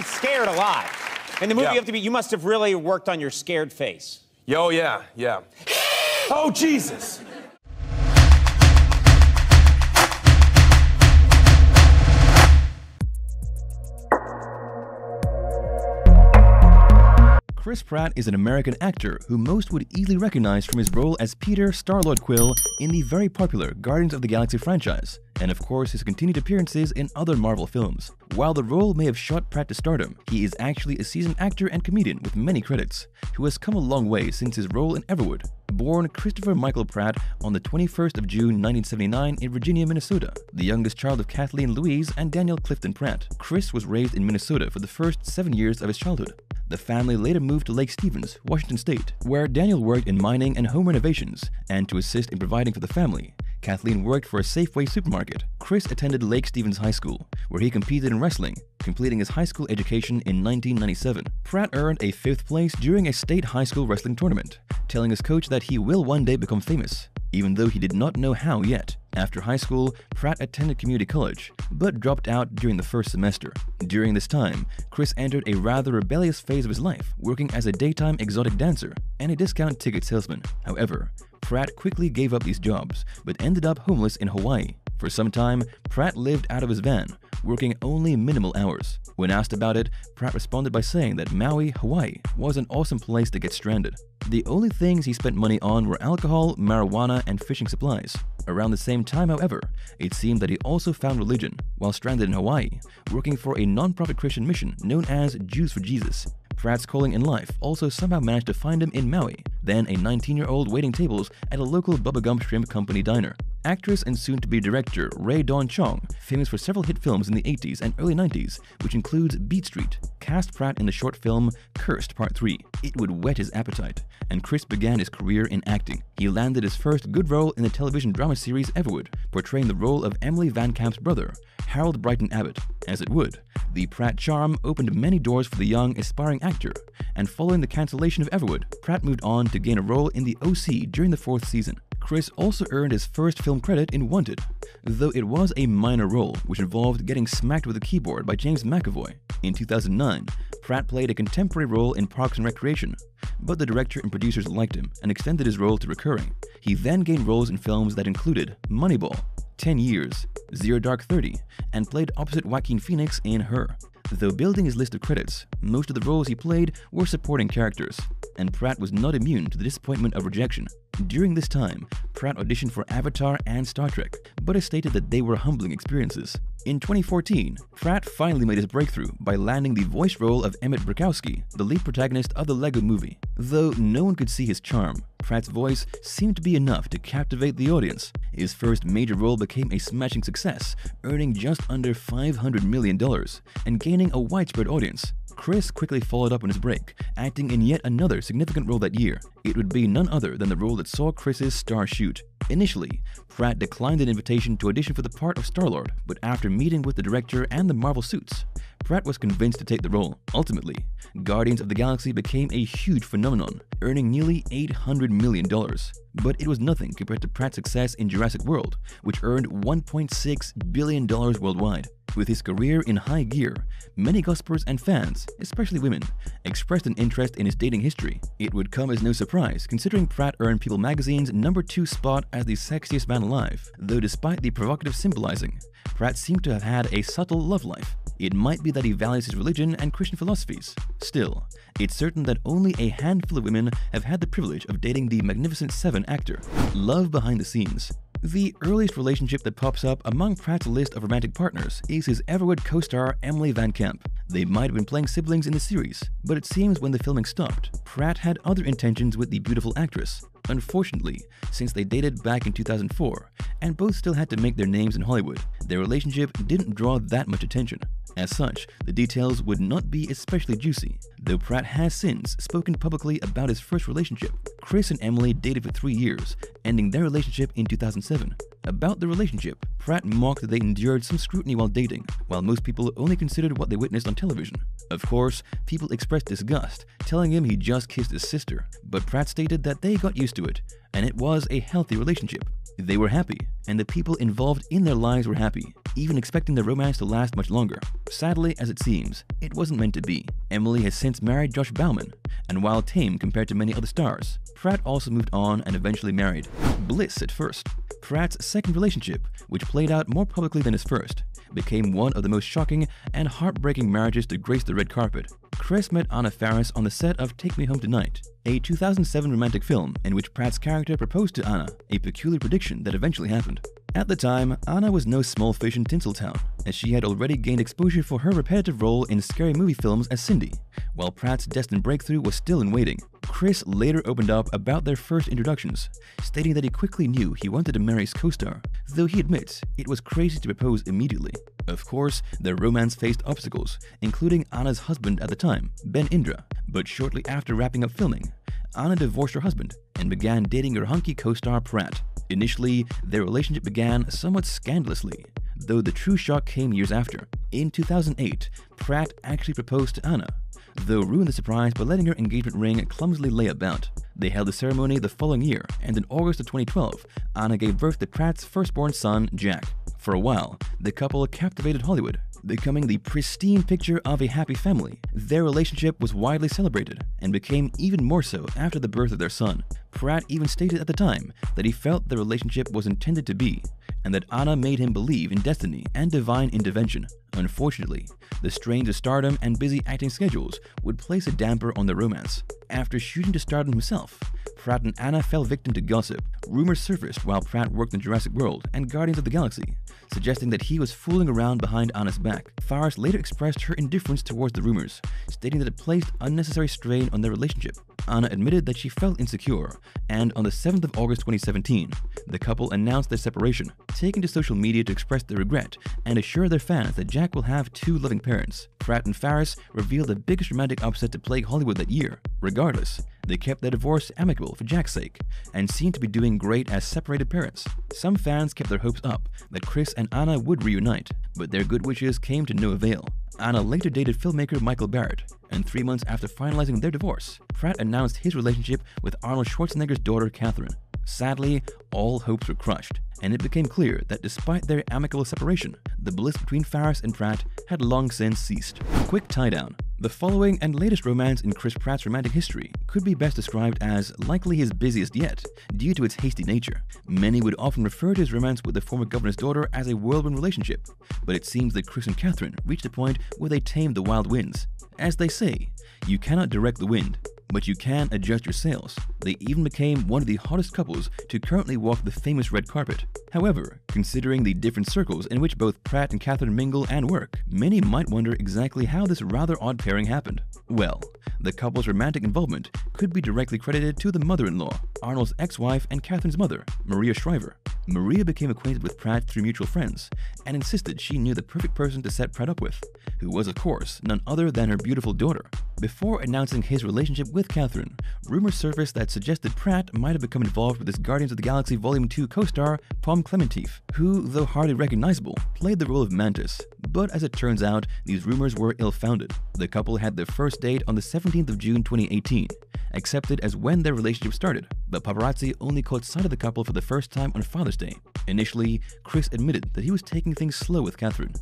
be scared a lot. In the movie, you have to be, you must have really worked on your scared face. Yo, yeah, yeah. Oh, Jesus. Chris Pratt is an American actor who most would easily recognize from his role as Peter Star-Lord Quill in the very popular Guardians of the Galaxy franchise, and of course his continued appearances in other Marvel films. While the role may have shot Pratt to stardom, he is actually a seasoned actor and comedian with many credits, who has come a long way since his role in Everwood. Born Christopher Michael Pratt on the 21st of June 1979 in Virginia, Minnesota, the youngest child of Kathleen Louise and Daniel Clifton Pratt, Chris was raised in Minnesota for the first 7 years of his childhood. The family later moved to Lake Stevens, Washington State, where Daniel worked in mining and home renovations, and to assist in providing for the family, Kathleen worked for a Safeway supermarket. Chris attended Lake Stevens High School, where he competed in wrestling, completing his high school education in 1997. Pratt earned a 5th place during a state high school wrestling tournament, telling his coach that he will one day become famous, even though he did not know how yet. After high school, Pratt attended community college, but dropped out during the first semester. During this time, Chris entered a rather rebellious phase of his life, working as a daytime exotic dancer and a discount ticket salesman. However, Pratt quickly gave up these jobs, but ended up homeless in Hawaii. For some time, Pratt lived out of his van, working only minimal hours. When asked about it, Pratt responded by saying that Maui, Hawaii was an awesome place to get stranded. The only things he spent money on were alcohol, marijuana, and fishing supplies. Around the same time, however, it seemed that he also found religion while stranded in Hawaii, working for a non-profit Christian mission known as Jews for Jesus. Pratt's calling in life also somehow managed to find him in Maui, then a 19-year-old waiting tables at a local Bubba Gump Shrimp Company diner. Actress and soon-to-be director Ray Dawn Chong, famous for several hit films in the 80s and early 90s, which includes Beat Street, cast Pratt in the short film Cursed Part 3. It would whet his appetite, and Chris began his career in acting. He landed his first good role in the television drama series Everwood, portraying the role of Emily Van Camp's brother, Harold Brighton Abbott. As it would, the Pratt charm opened many doors for the young, aspiring actor, and following the cancellation of Everwood, Pratt moved on to gain a role in the O.C. during the 4th season. Chris also earned his first film credit in Wanted, though it was a minor role which involved getting smacked with a keyboard by James McAvoy. In 2009, Pratt played a contemporary role in Parks and Recreation, but the director and producers liked him and extended his role to recurring. He then gained roles in films that included Moneyball, 10 Years, Zero Dark 30, and played opposite Joaquin Phoenix in Her. Though building his list of credits, most of the roles he played were supporting characters, and Pratt was not immune to the disappointment of rejection. During this time, Pratt auditioned for Avatar and Star Trek, but has stated that they were humbling experiences. In 2014, Pratt finally made his breakthrough by landing the voice role of Emmet Brickowski, the lead protagonist of the Lego movie. Though no one could see his charm, Pratt's voice seemed to be enough to captivate the audience. His first major role became a smashing success, earning just under $500 million and gaining a widespread audience. Chris quickly followed up on his break, acting in yet another significant role that year. It would be none other than the role that saw Chris's star shoot. Initially, Pratt declined an invitation to audition for the part of Star-Lord, but after meeting with the director and the Marvel suits, Pratt was convinced to take the role. Ultimately, Guardians of the Galaxy became a huge phenomenon, earning nearly $800 million. But it was nothing compared to Pratt's success in Jurassic World, which earned $1.6 billion worldwide. With his career in high gear, many gossipers and fans, especially women, expressed an interest in his dating history. It would come as no surprise considering Pratt earned People magazine's #2 spot as the sexiest man alive, though despite the provocative symbolizing, Pratt seemed to have had a subtle love life. It might be that he values his religion and Christian philosophies. Still, it's certain that only a handful of women have had the privilege of dating the Magnificent Seven actor. Love behind the scenes. The earliest relationship that pops up among Pratt's list of romantic partners is his Everwood co-star Emily Van Camp. They might have been playing siblings in the series, but it seems when the filming stopped, Pratt had other intentions with the beautiful actress. Unfortunately, since they dated back in 2004, and both still had to make their names in Hollywood, their relationship didn't draw that much attention. As such, the details would not be especially juicy, though Pratt has since spoken publicly about his first relationship. Chris and Emily dated for 3 years, ending their relationship in 2007. About the relationship, Pratt mocked that they endured some scrutiny while dating, while most people only considered what they witnessed on television. Of course, people expressed disgust, telling him he just kissed his sister, but Pratt stated that they got used to it, and it was a healthy relationship. They were happy, and the people involved in their lives were happy. even expecting the romance to last much longer. Sadly, as it seems, it wasn't meant to be. Emily has since married Josh Bauman, and while tame compared to many other stars, Pratt also moved on and eventually married. Bliss at first. Pratt's second relationship, which played out more publicly than his first, became one of the most shocking and heartbreaking marriages to grace the red carpet. Chris met Anna Faris on the set of Take Me Home Tonight, a 2007 romantic film in which Pratt's character proposed to Anna, a peculiar prediction that eventually happened. At the time, Anna was no small fish in Tinseltown, as she had already gained exposure for her repetitive role in scary movie films as Cindy, while Pratt's destined breakthrough was still in waiting. Chris later opened up about their first introductions, stating that he quickly knew he wanted to marry his co-star, though he admits it was crazy to propose immediately. Of course, their romance faced obstacles, including Anna's husband at the time, Ben Indra, but shortly after wrapping up filming, Anna divorced her husband and began dating her hunky co-star Pratt. Initially, their relationship began somewhat scandalously, though the true shock came years after. In 2008, Pratt actually proposed to Anna, though ruined the surprise by letting her engagement ring clumsily lay about. They held the ceremony the following year, and in August of 2012, Anna gave birth to Pratt's firstborn son, Jack. For a while, the couple captivated Hollywood, becoming the pristine picture of a happy family. Their relationship was widely celebrated and became even more so after the birth of their son. Pratt even stated at the time that he felt the relationship was intended to be, and that Anna made him believe in destiny and divine intervention. Unfortunately, the strains of stardom and busy acting schedules would place a damper on the romance. After shooting to stardom himself, Pratt and Anna fell victim to gossip. Rumors surfaced while Pratt worked in Jurassic World and Guardians of the Galaxy, suggesting that he was fooling around behind Anna's back. Faris later expressed her indifference towards the rumors, stating that it placed unnecessary strain on their relationship. Anna admitted that she felt insecure, and on the 7th of August 2017, the couple announced their separation, taking to social media to express their regret and assure their fans that Jack will have two loving parents. Pratt and Faris revealed the biggest romantic upset to plague Hollywood that year. Regardless, they kept their divorce amicable for Jack's sake and seemed to be doing great as separated parents. Some fans kept their hopes up that Chris and Anna would reunite, but their good wishes came to no avail. Anna later dated filmmaker Michael Barrett, and 3 months after finalizing their divorce, Pratt announced his relationship with Arnold Schwarzenegger's daughter Catherine. Sadly, all hopes were crushed, and it became clear that despite their amicable separation, the bliss between Faris and Pratt had long since ceased. Quick tie-down. The following and latest romance in Chris Pratt's romantic history could be best described as likely his busiest yet, due to its hasty nature. Many would often refer to his romance with the former governor's daughter as a whirlwind relationship, but it seems that Chris and Catherine reached a point where they tamed the wild winds. As they say, you cannot direct the wind, but you can adjust your sails. They even became one of the hottest couples to currently walk the famous red carpet. However, considering the different circles in which both Pratt and Catherine mingle and work, many might wonder exactly how this rather odd pairing happened. Well, the couple's romantic involvement could be directly credited to the mother-in-law, Arnold's ex-wife and Catherine's mother, Maria Shriver. Maria became acquainted with Pratt through mutual friends and insisted she knew the perfect person to set Pratt up with, who was of course none other than her beautiful daughter. Before announcing his relationship with Catherine, rumors surfaced that suggested Pratt might have become involved with his Guardians of the Galaxy Volume 2 co-star Pom Clementif, who, though hardly recognizable, played the role of Mantis. But as it turns out, these rumors were ill-founded. The couple had their first date on the 17th of June 2018, accepted as when their relationship started, but paparazzi only caught sight of the couple for the first time on Father's Day. Initially, Chris admitted that he was taking things slow with Catherine,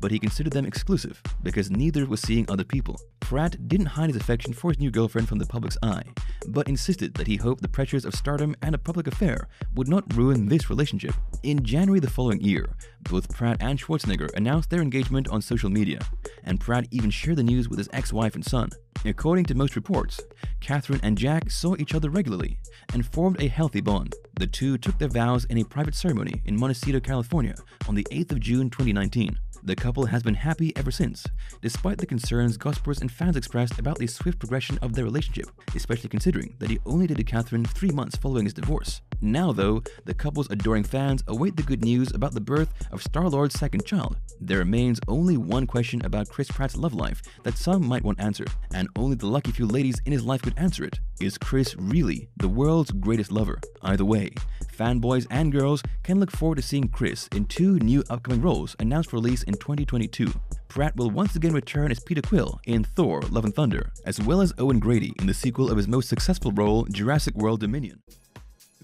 but he considered them exclusive because neither was seeing other people. Pratt didn't hide his affection for his new girlfriend from the public's eye, but insisted that he hoped the pressures of stardom and a public affair would not ruin this relationship. In January the following year, both Pratt and Schwarzenegger announced their engagement on social media, and Pratt even shared the news with his ex-wife and son. According to most reports, Catherine and Jack saw each other regularly and formed a healthy bond. The two took their vows in a private ceremony in Montecito, California on the 8th of June 2019. The couple has been happy ever since, despite the concerns gossipers and fans expressed about the swift progression of their relationship, especially considering that he only dated Catherine 3 months following his divorce. Now though, the couple's adoring fans await the good news about the birth of Star-Lord's second child. There remains only one question about Chris Pratt's love life that some might want answered, and only the lucky few ladies in his life could answer it. Is Chris really the world's greatest lover? Either way, fanboys and girls can look forward to seeing Chris in two new upcoming roles announced for release in 2022. Pratt will once again return as Peter Quill in Thor: Love and Thunder, as well as Owen Grady in the sequel of his most successful role, Jurassic World Dominion.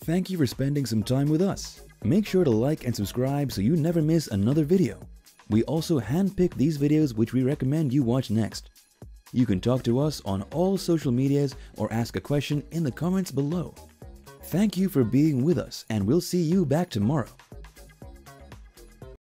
Thank you for spending some time with us. Make sure to like and subscribe so you never miss another video. We also handpick these videos which we recommend you watch next. You can talk to us on all social medias or ask a question in the comments below. Thank you for being with us, and we'll see you back tomorrow.